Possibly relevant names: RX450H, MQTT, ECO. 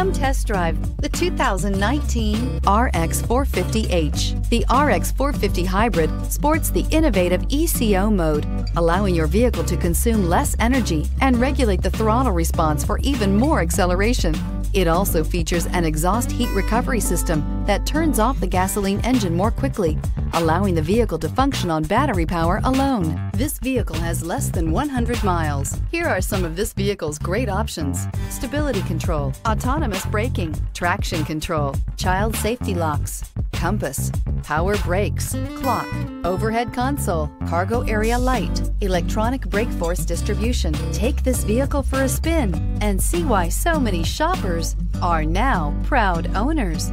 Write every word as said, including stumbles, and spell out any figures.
Come test drive the two thousand nineteen R X four fifty H. The R X four fifty Hybrid sports the innovative E C O mode, allowing your vehicle to consume less energy and regulate the throttle response for even more acceleration. It also features an exhaust heat recovery system that turns off the gasoline engine more quickly, allowing the vehicle to function on battery power alone. This vehicle has less than one hundred miles. Here are some of this vehicle's great options: stability control, autonomous braking, traction control, child safety locks, compass, power brakes, clock, overhead console, cargo area light, electronic brake force distribution. Take this vehicle for a spin and see why so many shoppers are now proud owners.